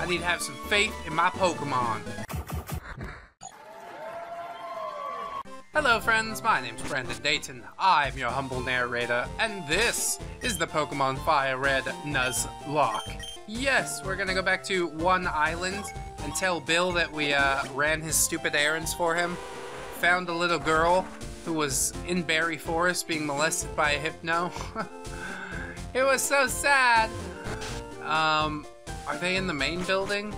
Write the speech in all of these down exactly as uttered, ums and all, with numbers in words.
I need to have some faith in my Pokemon. Hello friends, my name's Brandon Dayton, I'm your humble narrator, and this is the Pokemon Fire Red Nuzlocke. Yes, we're gonna go back to one island and tell Bill that we uh, ran his stupid errands for him, found a little girl who was in Berry Forest being molested by a Hypno. It was so sad! Um, are they in the main building?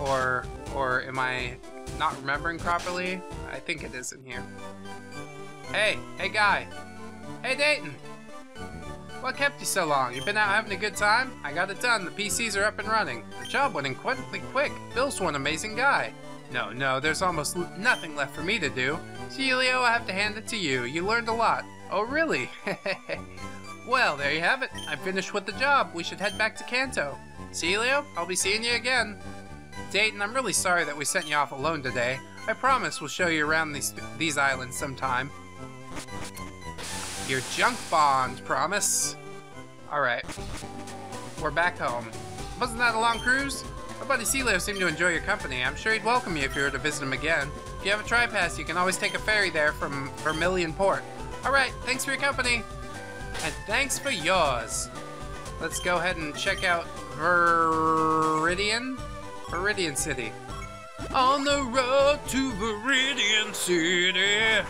Or, or am I not remembering properly? I think it is in here. Hey, hey guy. Hey Dayton. What kept you so long? You been out having a good time? I got it done. The P Cs are up and running. The job went incredibly quick. Bill's one amazing guy. No, no, there's almost nothing left for me to do. Celio, I have to hand it to you. You learned a lot. Oh, really? Well, there you have it. I finished with the job. We should head back to Kanto. Celio, I'll be seeing you again. Dayton, I'm really sorry that we sent you off alone today. I promise we'll show you around these these islands sometime. Your junk bond, promise. Alright. We're back home. Wasn't that a long cruise? My buddy Celio seemed to enjoy your company. I'm sure he'd welcome you if you were to visit him again. If you have a tri-pass, you can always take a ferry there from Vermilion Port. Alright, thanks for your company. And thanks for yours. Let's go ahead and check out Viridian. Viridian City. On the road to Viridian City.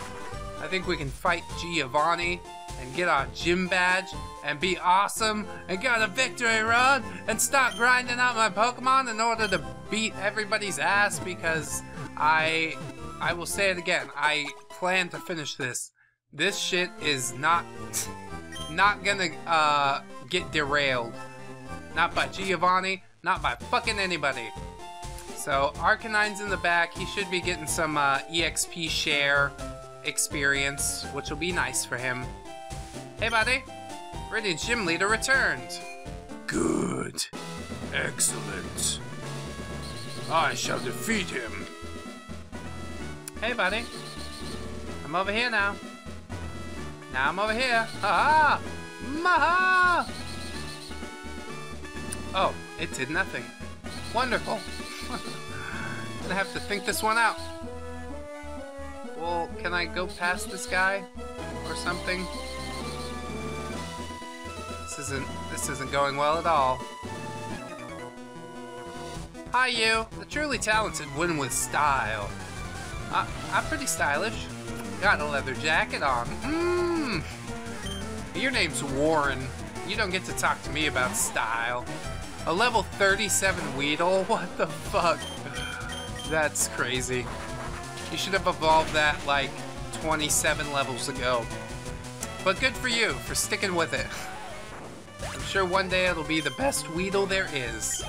I think we can fight Giovanni and get our gym badge and be awesome and got a victory road and start grinding out my Pokemon in order to beat everybody's ass, because I I will say it again, I plan to finish this. This shit is not not gonna uh, get derailed. Not by Giovanni, not by fucking anybody. So Arcanine's in the back. He should be getting some uh, E X P share experience, which will be nice for him. Hey buddy, Viridian Gym Leader returned. Good. Excellent. I shall defeat him. Hey buddy, I'm over here now. Now I'm over here. Ha ha! Maha! Oh, it did nothing. Wonderful. I'm gonna have to think this one out. Well, can I go past this guy or something? This isn't this isn't going well at all. Hi you. The truly talented win with style. Uh, I'm pretty stylish. Got a leather jacket on. Mmm. Your name's Warren. You don't get to talk to me about style. A level thirty-seven Weedle? What the fuck? That's crazy. You should have evolved that like twenty-seven levels ago. But good for you for sticking with it. I'm sure one day it'll be the best Weedle there is,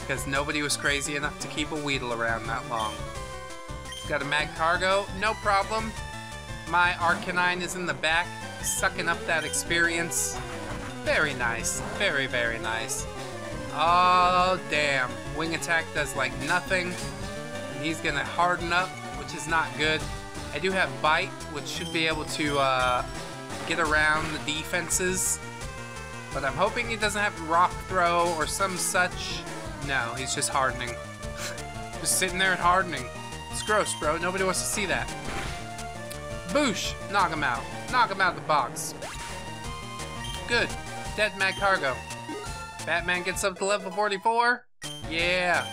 because nobody was crazy enough to keep a Weedle around that long. Got a Magcargo? No problem. My Arcanine is in the back, sucking up that experience. Very nice. Very, very nice. Oh, damn. Wing attack does like nothing. And he's gonna harden up, which is not good. I do have bite, which should be able to uh, get around the defenses. But I'm hoping he doesn't have rock throw or some such. No, he's just hardening. Just sitting there and hardening. It's gross, bro. Nobody wants to see that. Boosh! Knock him out. Knock him out of the box. Good. Dead Magcargo. Batman gets up to level forty-four. Yeah.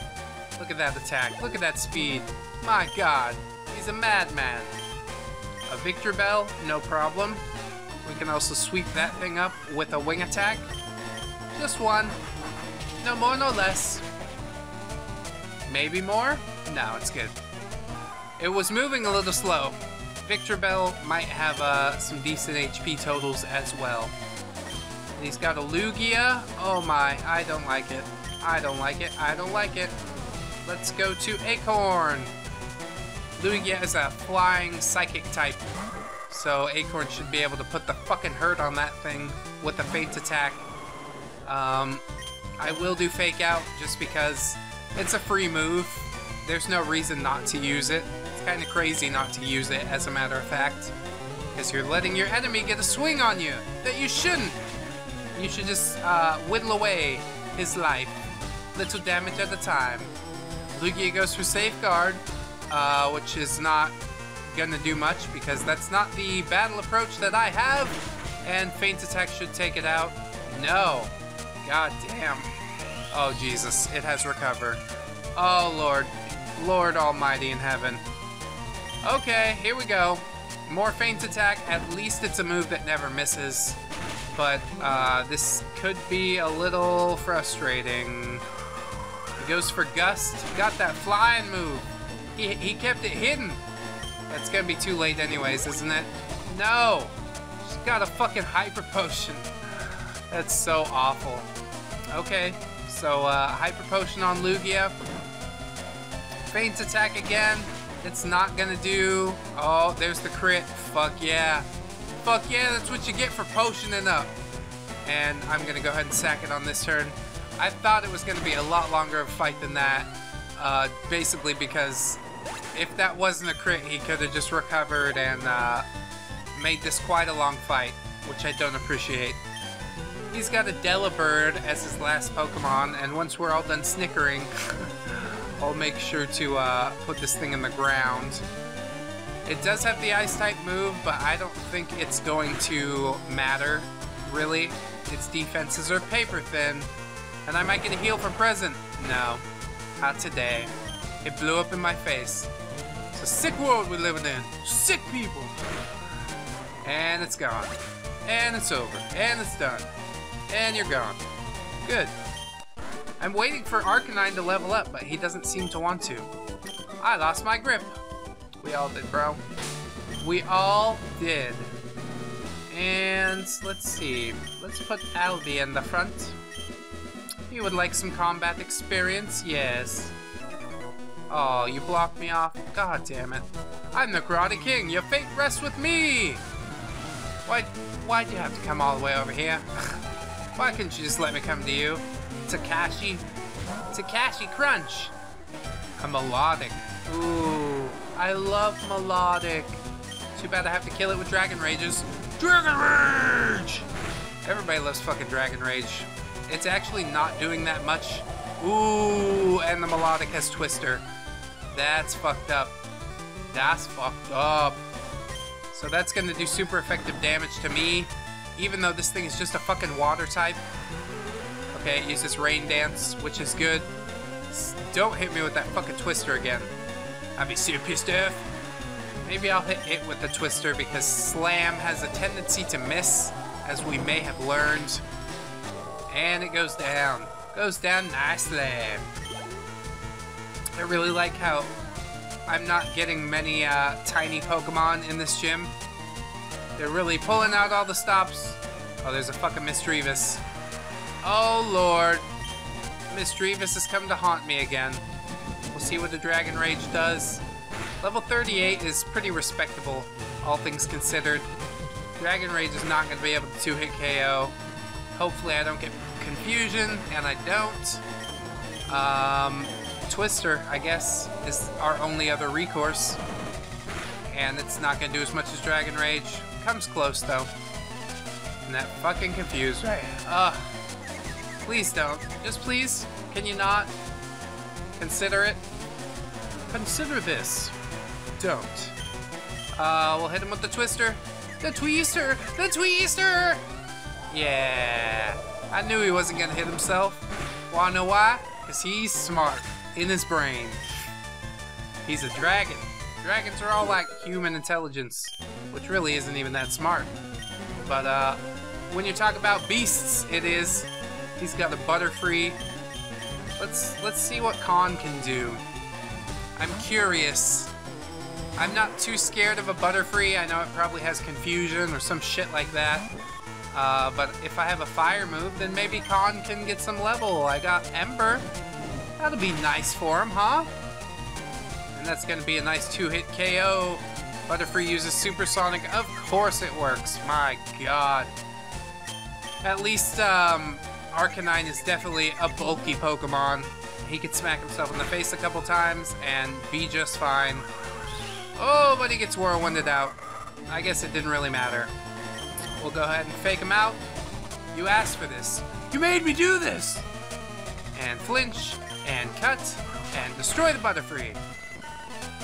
Look at that attack. Look at that speed. My god. He's a madman. A Victor Bell? No problem. We can also sweep that thing up with a wing attack. Just one. No more, no less. Maybe more? No, it's good. It was moving a little slow. Victor Bell might have uh, some decent H P totals as well. And he's got a Lugia. Oh my, I don't like it. I don't like it. I don't like it. Let's go to Acorn. Lugia is a flying psychic type. So Acorn should be able to put the fucking hurt on that thing with a Faint Attack. Um, I will do Fake Out just because it's a free move. There's no reason not to use it. It's kind of crazy not to use it, as a matter of fact. Because you're letting your enemy get a swing on you that you shouldn't. You should just uh, whittle away his life little damage at a time. Lugia goes for Safeguard, uh, which is not gonna do much because that's not the battle approach that I have. And Faint Attack should take it out. No. God damn. Oh, Jesus. It has recovered. Oh, Lord. Lord Almighty in heaven. Okay, here we go. More Faint Attack. At least it's a move that never misses. But uh, this could be a little frustrating. He goes for Gust. Got that flying move. He, he kept it hidden. That's going to be too late anyways, isn't it? No. She's got a fucking Hyper Potion. That's so awful. Okay. So uh, Hyper Potion on Lugia. Faint Attack again. It's not going to do... Oh, there's the crit. Fuck yeah. Fuck yeah, that's what you get for potioning up. And I'm going to go ahead and sack it on this turn. I thought it was going to be a lot longer of a fight than that. Uh, basically because if that wasn't a crit, he could have just recovered and uh, made this quite a long fight, which I don't appreciate. He's got a Delibird as his last Pokemon, and once we're all done snickering, I'll make sure to uh, put this thing in the ground. It does have the Ice-type move, but I don't think it's going to matter, really. Its defenses are paper-thin, and I might get a heal for present. No, not today. It blew up in my face. It's a sick world we're living in. Sick people! And it's gone. And it's over. And it's done. And you're gone. Good. I'm waiting for Arcanine to level up, but he doesn't seem to want to. I lost my grip. We all did, bro. We all did. And let's see. Let's put Aldi in the front. You would like some combat experience? Yes. Oh, you blocked me off. God damn it. I'm the Karate King. Your fate rests with me. Why, why'd you have to come all the way over here? Why couldn't you just let me come to you? Takashi. Takashi Crunch. A Melodic. Ooh. I love Melodic. Too bad I have to kill it with Dragon Rages. Dragon Rage! Everybody loves fucking Dragon Rage. It's actually not doing that much. Ooh, and the Melodic has Twister. That's fucked up. That's fucked up. So that's gonna do super effective damage to me, even though this thing is just a fucking water type. Okay, it uses Rain Dance, which is good. Don't hit me with that fucking Twister again. I'll be super pissed off. Maybe I'll hit it with the Twister because Slam has a tendency to miss, as we may have learned. And it goes down. Goes down nicely. I really like how I'm not getting many uh, tiny Pokemon in this gym. They're really pulling out all the stops. Oh, there's a fucking Misdreavus. Oh, Lord. Misdreavus has come to haunt me again. See what the Dragon Rage does. Level thirty-eight is pretty respectable, all things considered. Dragon Rage is not going to be able to two-hit K O. Hopefully I don't get confusion, and I don't. Um, Twister, I guess, is our only other recourse. And it's not going to do as much as Dragon Rage. Comes close, though. And that fucking confused. Right. Ugh. Please don't. Just please. Can you not? Consider it. Consider this. Don't. Uh, we'll hit him with the Twister. The Twister! The Twister! Yeah. I knew he wasn't gonna hit himself. Wanna know why? Because he's smart. In his brain. He's a dragon. Dragons are all like human intelligence. Which really isn't even that smart. But, uh, when you talk about beasts, it is. He's got a Butterfree. Let's, let's see what Khan can do. I'm curious. I'm not too scared of a Butterfree. I know it probably has confusion or some shit like that. Uh, but if I have a fire move, then maybe Khan can get some level. I got Ember. That'll be nice for him, huh? And that's going to be a nice two-hit K O. Butterfree uses Supersonic. Of course it works. My God. At least, um... Arcanine is definitely a bulky Pokemon. He could smack himself in the face a couple times and be just fine. Oh, but he gets whirlwinded out. I guess it didn't really matter. We'll go ahead and fake him out. You asked for this. You made me do this! and flinch, and cut, and destroy the Butterfree.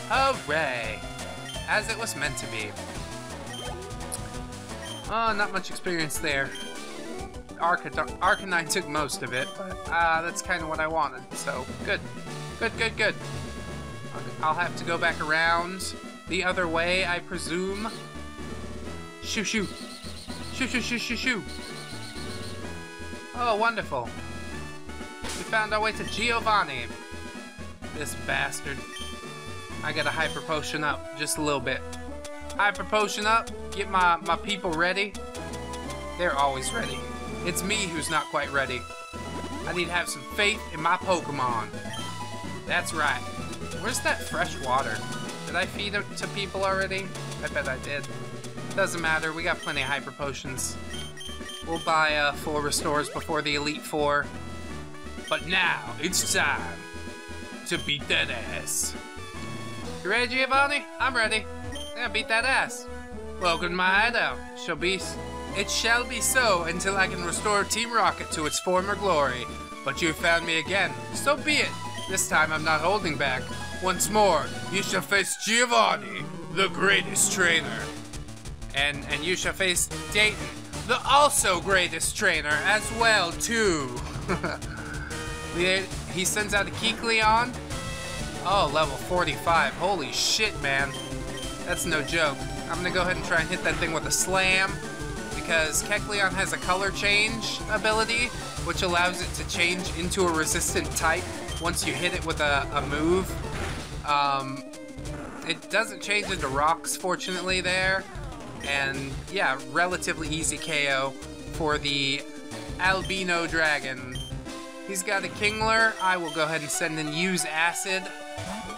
Hooray! As it was meant to be. Oh, not much experience there. Arcan- Arcanine took most of it, but uh, that's kind of what I wanted, so good. Good, good, good. I'll have to go back around the other way, I presume. Shoo, shoo. Shoo, shoo, shoo, shoo, shoo. Oh, wonderful. We found our way to Giovanni. This bastard. I gotta hyper potion up just a little bit. Hyper potion up, get my, my people ready. They're always ready. It's me who's not quite ready. I need to have some faith in my Pokemon. That's right. Where's that fresh water? Did I feed it to people already? I bet I did. Doesn't matter, we got plenty of hyper potions. We'll buy uh, full restores before the Elite Four. But now, it's time to beat that ass. You ready, Giovanni? I'm ready. Yeah, beat that ass. Welcome to my hideout. Shall be, it shall be so until I can restore Team Rocket to its former glory. But you found me again, so be it. This time I'm not holding back. Once more, you shall face Giovanni, the greatest trainer. And and you shall face Dayton, the also greatest trainer as well, too. He sends out a Kecleon. Oh, level forty-five. Holy shit, man. That's no joke. I'm gonna go ahead and try and hit that thing with a slam, because Kecleon has a color change ability, which allows it to change into a resistant type once you hit it with a, a move. Um, it doesn't change into rocks, fortunately, there. And yeah, relatively easy K O for the albino dragon. He's got a Kingler. I will go ahead and send and use Acid.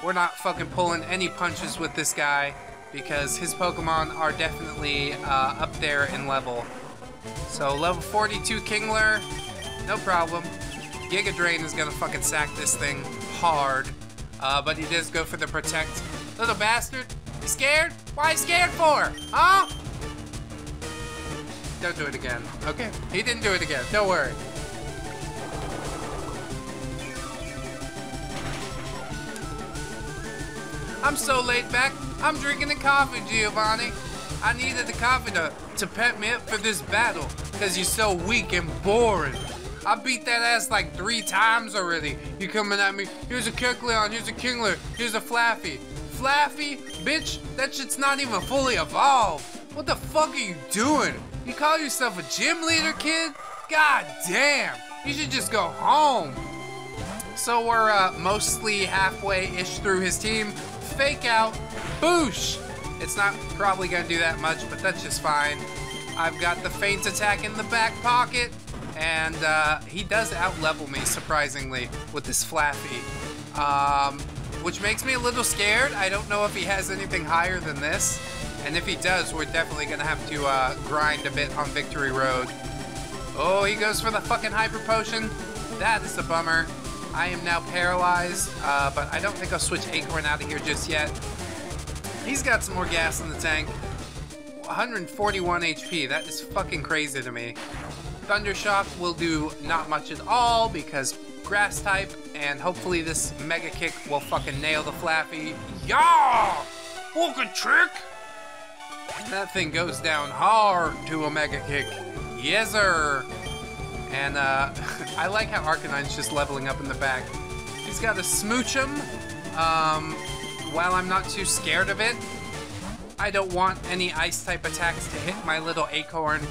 We're not fucking pulling any punches with this guy, because his Pokemon are definitely uh, up there in level. So level forty-two Kingler, no problem. Giga Drain is gonna fucking sack this thing hard. Uh, but he does go for the Protect. Little bastard, you scared? Why scared for? Huh? Don't do it again. Okay, he didn't do it again, don't worry. I'm so laid back, I'm drinking the coffee, Giovanni. I needed the coffee to, to pep me up for this battle, because you're so weak and boring. I beat that ass like three times already. You're coming at me, here's a Kecleon, here's a Kingler, here's a Flaffy. Flaffy, bitch, that shit's not even fully evolved. What the fuck are you doing? You call yourself a gym leader, kid? God damn, you should just go home. So we're uh, mostly halfway-ish through his team. Fake out, boosh! It's not probably gonna do that much, but that's just fine. I've got the Faint Attack in the back pocket, and uh, he does out-level me, surprisingly, with this Flaffy. Um, which makes me a little scared. I don't know if he has anything higher than this, and if he does, we're definitely gonna have to uh, grind a bit on Victory Road. Oh, he goes for the fucking Hyper Potion. That is a bummer. I am now paralyzed, uh, but I don't think I'll switch Acorn out of here just yet. He's got some more gas in the tank. one hundred forty-one H P, that is fucking crazy to me. Thundershock will do not much at all because grass type, and hopefully this Mega Kick will fucking nail the Flaffy. Yaw! What a trick! And that thing goes down hard to a Mega Kick. Yes, sir! And uh, I like how Arcanine's just leveling up in the back. He's got to smooch him. Um, while I'm not too scared of it, I don't want any ice-type attacks to hit my little Acorn.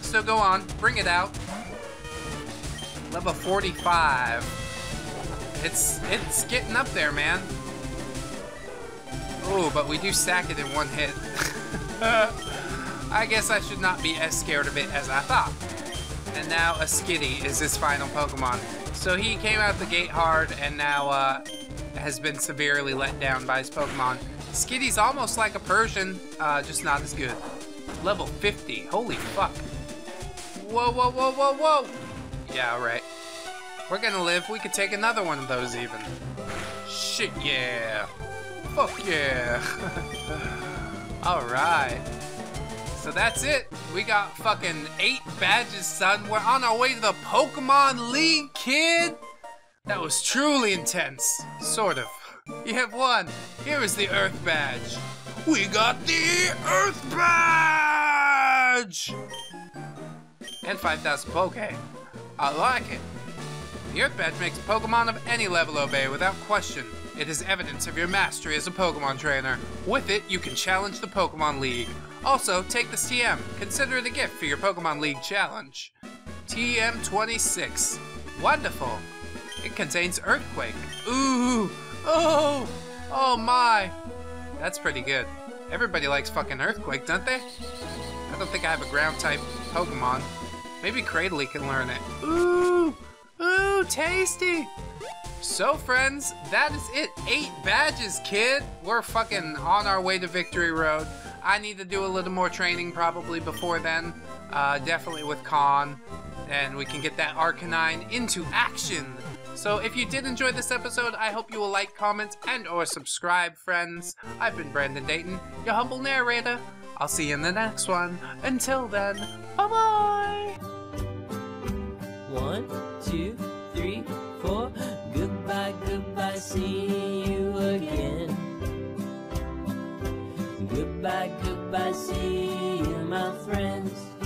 So go on, bring it out. Level forty-five. It's, it's getting up there, man. Oh, but we do sack it in one hit. I guess I should not be as scared of it as I thought. And now a Skitty is his final Pokemon. So he came out the gate hard and now uh, has been severely let down by his Pokemon. Skitty's almost like a Persian, uh, just not as good. Level fifty, holy fuck. Whoa, whoa, whoa, whoa, whoa. Yeah, alright. We're gonna live, we could take another one of those even. Shit, yeah. Fuck yeah. Alright. so that's it. We got fucking eight badges, son. We're on our way to the Pokemon League, kid. That was truly intense. Sort of. You have won. Here is the Earth Badge. We got the Earth Badge! And five thousand Poké. I like it. The Earth Badge makes Pokemon of any level obey without question. It is evidence of your mastery as a Pokemon trainer. With it, you can challenge the Pokemon League. Also, take this T M. Consider it a gift for your Pokemon League challenge. T M twenty-six. Wonderful. It contains Earthquake. Ooh! Oh! Oh my! That's pretty good. Everybody likes fucking Earthquake, don't they? I don't think I have a ground-type Pokemon. Maybe Cradily can learn it. Ooh! Ooh, tasty! So friends, that is it. Eight badges, kid! We're fucking on our way to Victory Road. I need to do a little more training probably before then. Uh, definitely with Khan. And we can get that Arcanine into action! So if you did enjoy this episode, I hope you will like, comment, and or subscribe, friends. I've been Brandon Dayton, your humble narrator. I'll see you in the next one. Until then, bye-bye! One, two, three, four. Goodbye, goodbye, see you again. Goodbye, goodbye, see you, my friends.